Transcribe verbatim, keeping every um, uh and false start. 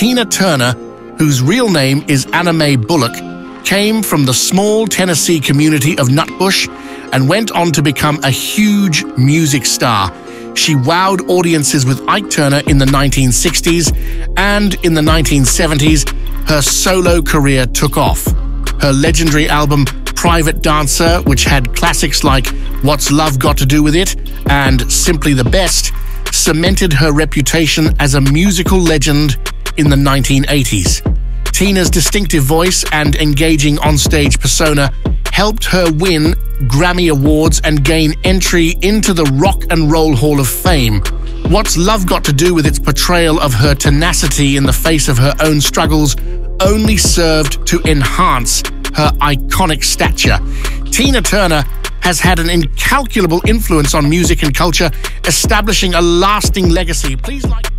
Tina Turner, whose real name is Anna Mae Bullock, came from the small Tennessee community of Nutbush and went on to become a huge music star. She wowed audiences with Ike Turner in the nineteen sixties, and in the nineteen seventies, her solo career took off. Her legendary album, Private Dancer, which had classics like What's Love Got to Do with It and Simply the Best, cemented her reputation as a musical legend in the nineteen eighties. Tina's distinctive voice and engaging onstage persona helped her win Grammy Awards and gain entry into the Rock and Roll Hall of Fame. What's Love Got to Do with Its portrayal of her tenacity in the face of her own struggles only served to enhance her iconic stature. Tina Turner has had an incalculable influence on music and culture, establishing a lasting legacy. Please like...